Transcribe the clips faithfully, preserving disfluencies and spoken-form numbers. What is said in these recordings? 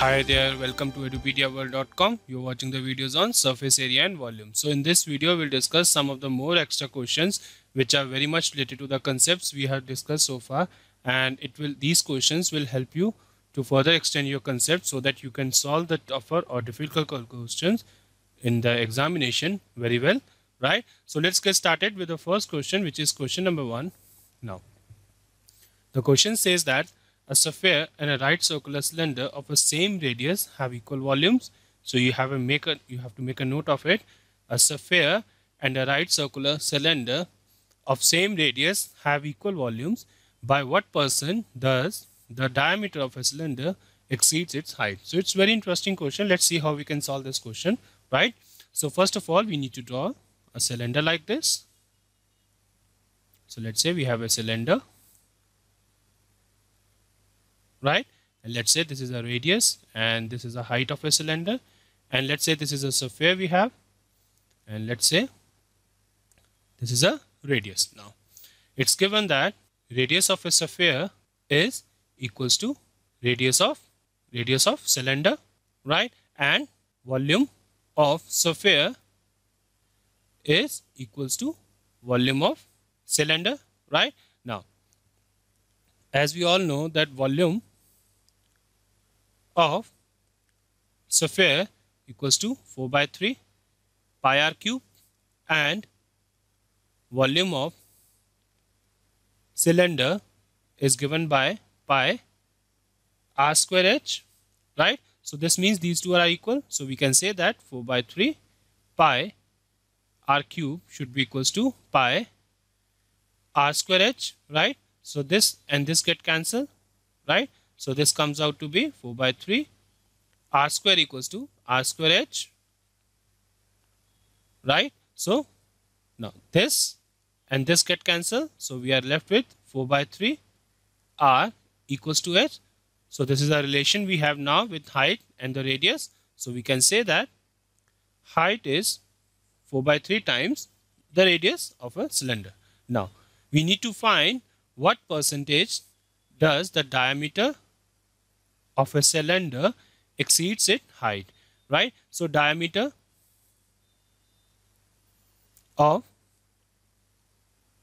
Hi there, welcome to Edupedia World dot com. You're watching the videos on surface area and volume. So in this video, we'll discuss some of the more extra questions which are very much related to the concepts we have discussed so far, and it will these questions will help you to further extend your concept so that you can solve the tougher or difficult questions in the examination very well, right? So let's get started with the first question, which is question number one. Now, the question says that a sphere and a right circular cylinder of the same radius have equal volumes. So you have, a make a, you have to make a note of it. A sphere and a right circular cylinder of same radius have equal volumes. By what percent does the diameter of a cylinder exceeds its height? So it's very interesting question. Let's see how we can solve this question, right? So first of all, we need to draw a cylinder like this. So let's say we have a cylinder, right? And let's say this is a radius and this is the height of a cylinder, and let's say this is a sphere we have, and let's say this is a radius. Now it's given that radius of a sphere is equals to radius of radius of cylinder, right? And volume of sphere is equals to volume of cylinder, right? Now, as we all know that volume of sphere equals to four by three pi r cube, and volume of cylinder is given by pi r square h, right? So this means these two are equal, so we can say that four by three pi r cube should be equals to pi r square h, right? So this and this get cancelled, right? So this comes out to be four by three r square equals to r square h, right? So now this and this get cancelled. So we are left with four by three r equals to h. So this is a relation we have now with height and the radius. So we can say that height is four by three times the radius of a cylinder. Now we need to find what percentage does the diameter of a cylinder exceeds its height, right? So diameter of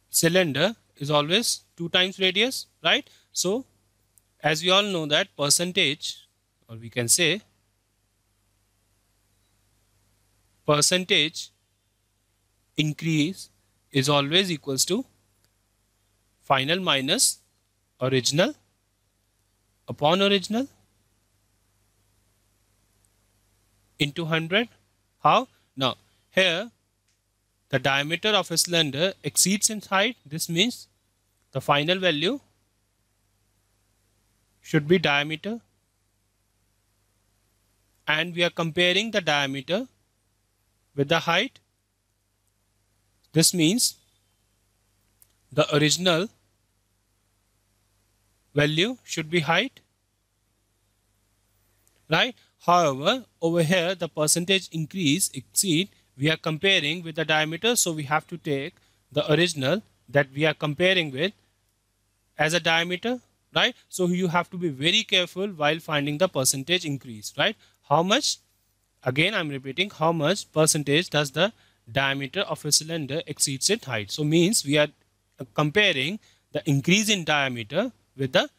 cylinder is always two times radius, right? So as we all know that percentage, or we can say percentage increase is always equals to final minus original upon original into one hundred. How? Now here the diameter of a cylinder exceeds its height. This means the final value should be diameter, and we are comparing the diameter with the height. This means the original value should be height, right? However, over here the percentage increase exceed we are comparing with the diameter, so we have to take the original that we are comparing with as a diameter, right? So you have to be very careful while finding the percentage increase, right? How much, again I'm repeating, how much percentage does the diameter of a cylinder exceeds its height? So means we are comparing the increase in diameter with the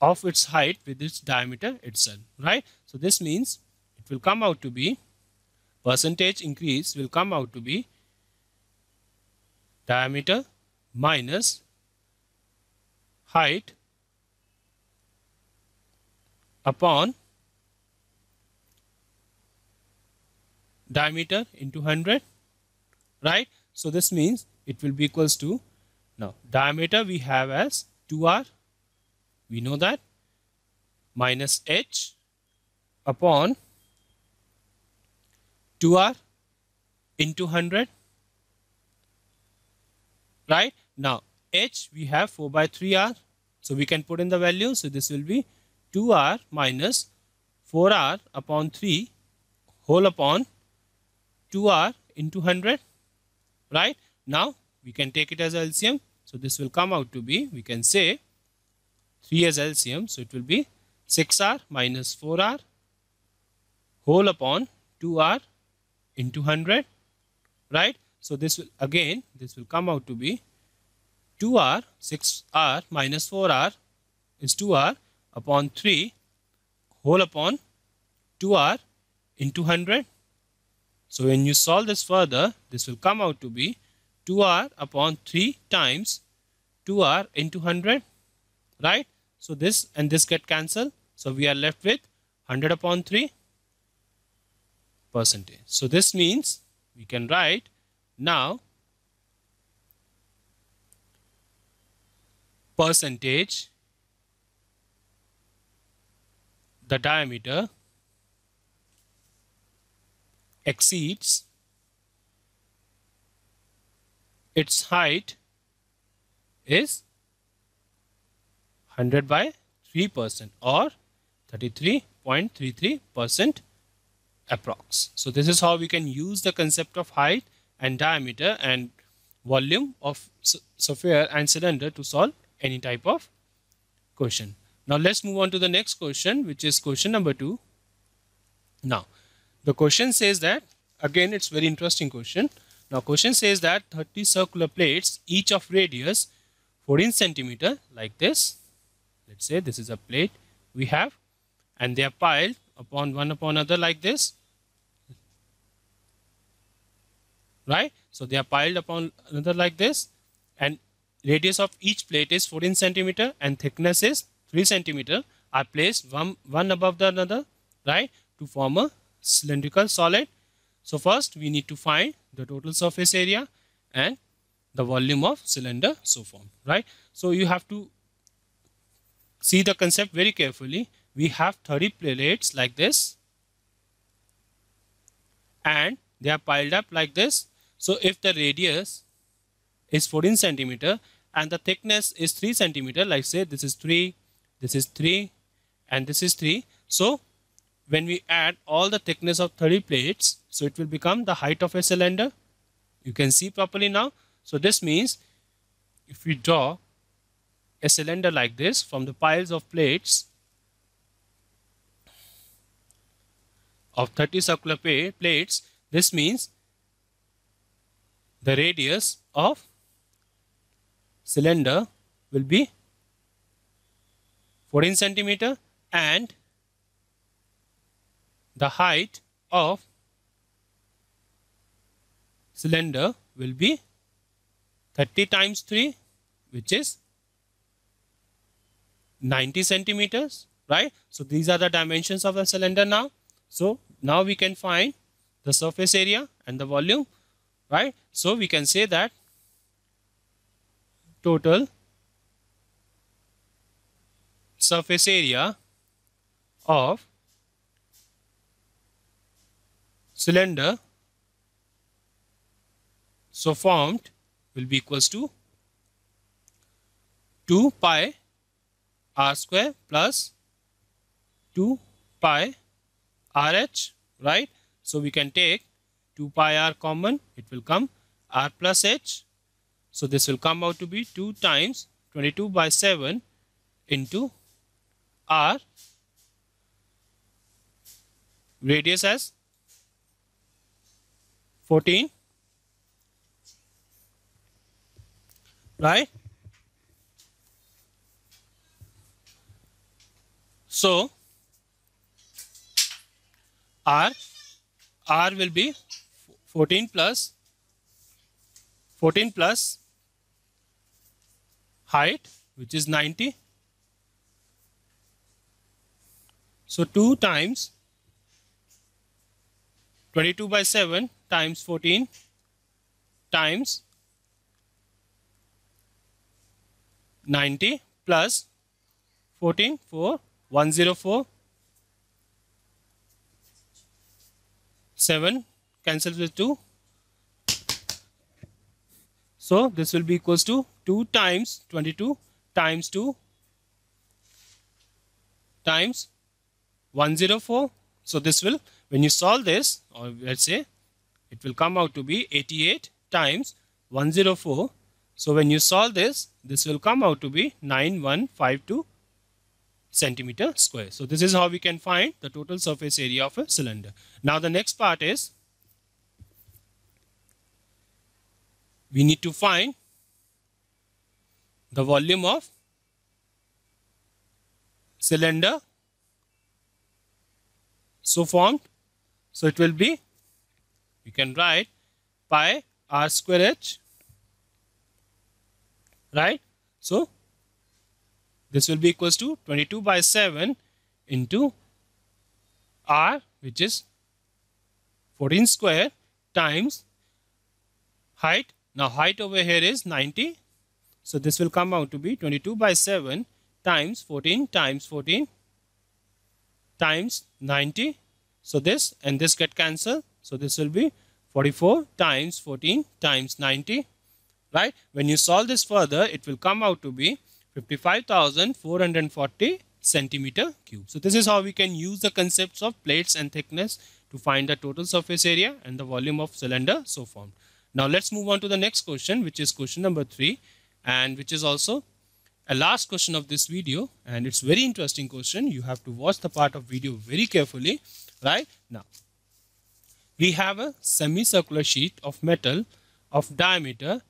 of its height with its diameter itself, right? So this means it will come out to be percentage increase will come out to be diameter minus height upon diameter into one hundred, right? So this means it will be equals to, now diameter we have as two r, we know that, minus h upon two r into one hundred, right? Now h we have four by three r, so we can put in the value. So this will be two r minus four r upon three whole upon two r into one hundred, right? Now we can take it as L C M. So this will come out to be, we can say three as L C M, so it will be six r minus four r whole upon two r into one hundred, right? So this will, again, this will come out to be two r, six r minus four r is two r upon three whole upon two r into one hundred. So when you solve this further, this will come out to be two r upon three times two r into one hundred, right? So this and this get cancelled. So we are left with one hundred upon three percentage. So this means we can write now percentage the diameter exceeds its height is one hundred by three percent or thirty-three point three three percent approx. So this is how we can use the concept of height and diameter and volume of sphere and cylinder to solve any type of question. Now let's move on to the next question, which is question number two. Now the question says that, again it's very interesting question. Now question says that thirty circular plates, each of radius fourteen centimeter, like this. Let's say this is a plate we have, and they are piled upon one upon another like this, right? So they are piled upon another like this, and radius of each plate is fourteen centimeter and thickness is three centimeter, are placed one, one above the another, right, to form a cylindrical solid. So first we need to find the total surface area and the volume of cylinder so formed, right? So you have to see the concept very carefully. We have thirty plates like this, and they are piled up like this. So if the radius is fourteen centimeter and the thickness is three centimeter, like say this is three, this is three, and this is three. So when we add all the thickness of thirty plates, so it will become the height of a cylinder. You can see properly now. So this means if we draw a cylinder like this from the piles of plates of thirty circular plates, this means the radius of cylinder will be fourteen centimeter and the height of cylinder will be thirty times three, which is ninety centimeters, right? So these are the dimensions of the cylinder now. So now we can find the surface area and the volume, right? So we can say that total surface area of cylinder so formed will be equals to two pi r square plus two pi r h, right? So we can take two pi r common, it will come r plus h. So this will come out to be two times twenty-two by seven into r, radius as fourteen, right? So R, R will be fourteen plus, fourteen plus height, which is ninety. So two times twenty-two by seven times fourteen times ninety plus fourteen, four, one hundred four, seven cancels with two. So this will be equals to two times twenty-two times two times one hundred four. So this will, when you solve this, or let's say it will come out to be eighty-eight times one hundred four. So when you solve this, this will come out to be nine one five two centimeter square. So this is how we can find the total surface area of a cylinder. Now the next part is we need to find the volume of cylinder so formed. So it will be, you can write pi r square h, right? So this will be equals to twenty-two by seven into r, which is fourteen square, times height. Now height over here is ninety. So this will come out to be twenty-two by seven times fourteen times fourteen times ninety. So this and this get cancelled. So this will be forty-four times fourteen times ninety. Right? When you solve this further, it will come out to be fifty-five thousand four hundred forty centimeter cube. So this is how we can use the concepts of plates and thickness to find the total surface area and the volume of cylinder so formed. Now let's move on to the next question, which is question number three, and which is also a last question of this video, and it's very interesting question. You have to watch the part of video very carefully. Right? Now we have a semicircular sheet of metal of diameter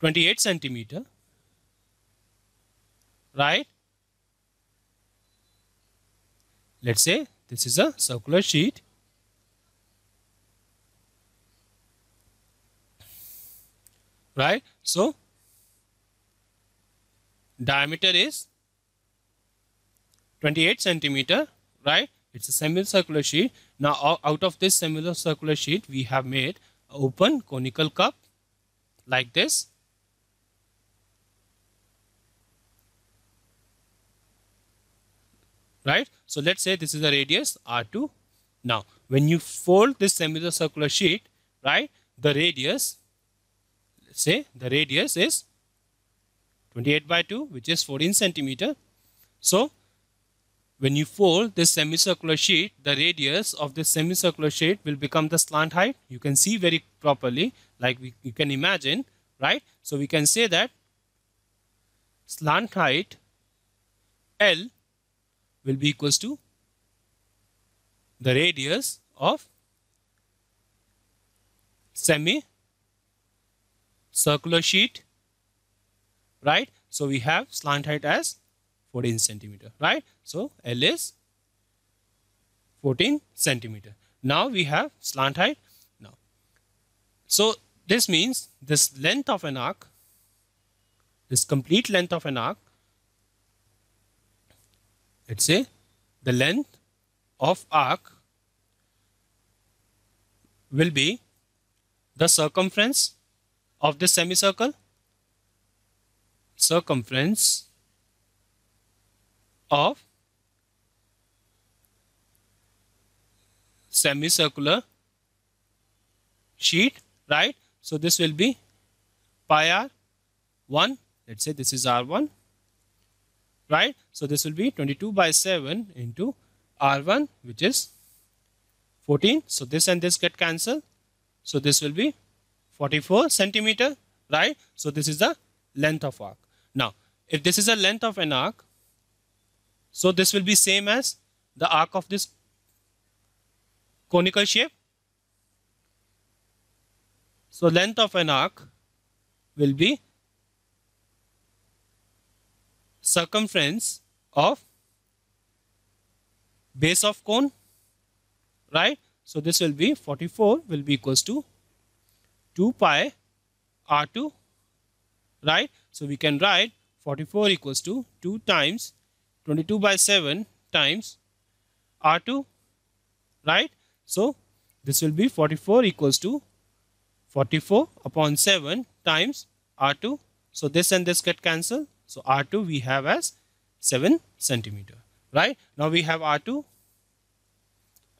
twenty-eight centimeter, right? Let's say this is a circular sheet. Right? So diameter is twenty-eight centimeter, right? It's a semicircular sheet. Now out of this semicircular sheet, we have made an open conical cup like this. Right? So let's say this is the radius R two. Now when you fold this semicircular sheet, right, the radius, let's say the radius is twenty-eight by two, which is fourteen centimeter. So when you fold this semicircular sheet, the radius of this semicircular sheet will become the slant height. You can see very properly, like we, you can imagine, right? So we can say that slant height L will be equals to the radius of semicircular sheet, right? So we have slant height as fourteen centimeter, right? So L is fourteen centimeter. Now we have slant height now. So this means this length of an arc, this complete length of an arc, let's say the length of arc will be the circumference of the semicircle, circumference of semicircular sheet, right? So this will be pi r one, let's say this is r one. Right? So this will be twenty-two by seven into R one, which is fourteen. So this and this get cancelled. So this will be forty-four centimeter, right? So this is the length of arc. Now, if this is a length of an arc, so this will be same as the arc of this conical shape. So length of an arc will be circumference of base of cone, right? So this will be forty-four will be equals to two pi R two, right? So we can write forty-four equals to two times twenty-two by seven times R two, right? So this will be forty-four equals to forty-four upon seven times R two. So this and this get cancelled. So R two we have as seven centimeter, right? Now we have R two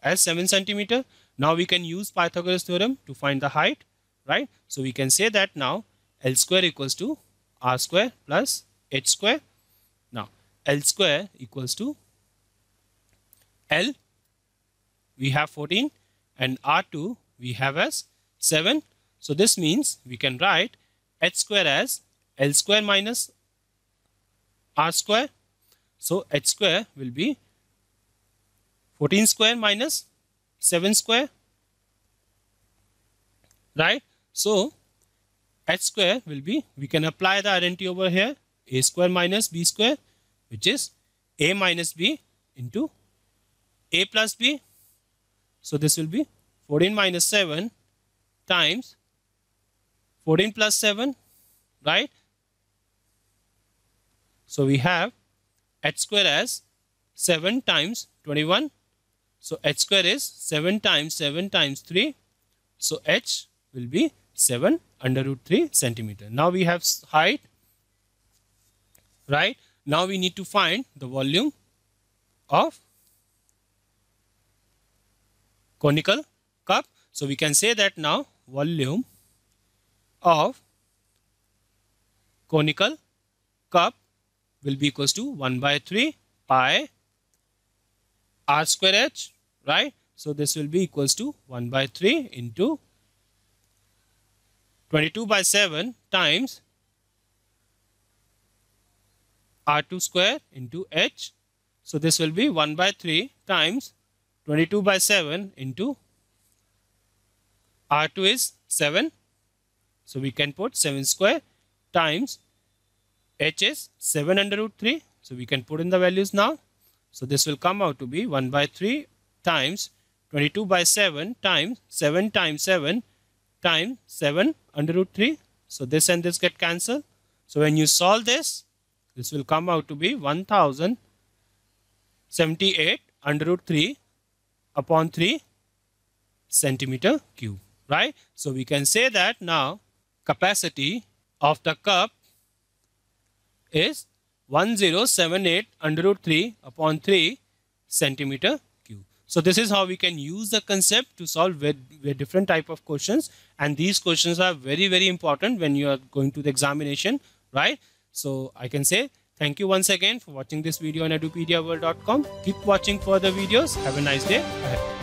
as seven centimeter. Now we can use Pythagoras theorem to find the height, right? So we can say that now L square equals to R square plus H square. Now L square equals to L, we have fourteen, and R two we have as seven. So this means we can write H square as L square minus R square. So h square will be fourteen square minus seven square, right? So h square will be, we can apply the identity over here, a square minus b square, which is a minus b into a plus b. So this will be fourteen minus seven times fourteen plus seven, right? So we have h square as seven times twenty-one. So h square is seven times seven times three. So h will be seven under root three centimeter. Now we have height, right? Now we need to find the volume of conical cup. So we can say that now volume of conical cup will be equals to one by three pi r square h, right? So this will be equals to one by three into twenty-two by seven times r two square into h. So this will be one by three times twenty-two by seven into r two is seven. So we can put seven square times h is seven under root three. So we can put in the values now. So this will come out to be one by three times twenty-two by seven times seven times seven times seven under root three. So this and this get cancelled. So when you solve this, this will come out to be one thousand seventy-eight under root three upon three centimeter cube, right? So we can say that now capacity of the cup is one thousand seventy-eight under root three upon three centimeter cube. So this is how we can use the concept to solve with, with different type of questions, and these questions are very very important when you are going to the examination, right? So I can say thank you once again for watching this video on Edupedia World dot com. Keep watching further videos. Have a nice day ahead.